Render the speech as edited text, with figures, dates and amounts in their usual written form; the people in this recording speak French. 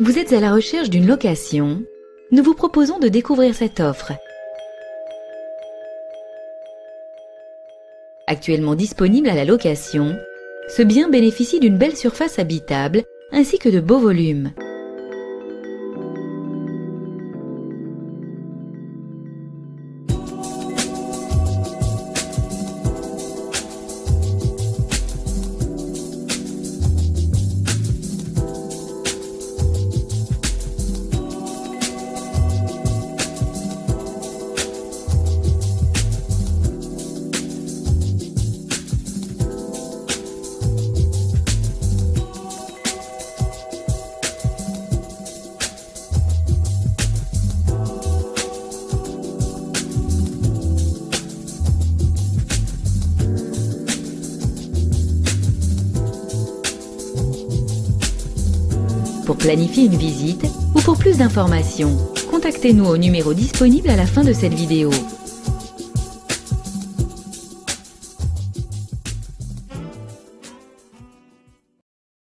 Vous êtes à la recherche d'une location? Nous vous proposons de découvrir cette offre. Actuellement disponible à la location, ce bien bénéficie d'une belle surface habitable ainsi que de beaux volumes. Pour planifier une visite ou pour plus d'informations, contactez-nous au numéro disponible à la fin de cette vidéo.